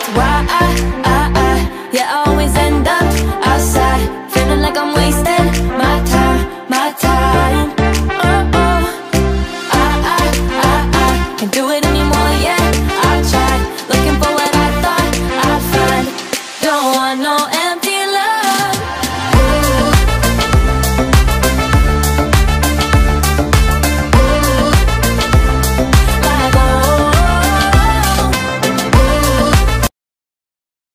That's why I always end up outside, feeling like I'm wasting my time, my time. Oh, oh, I can do it.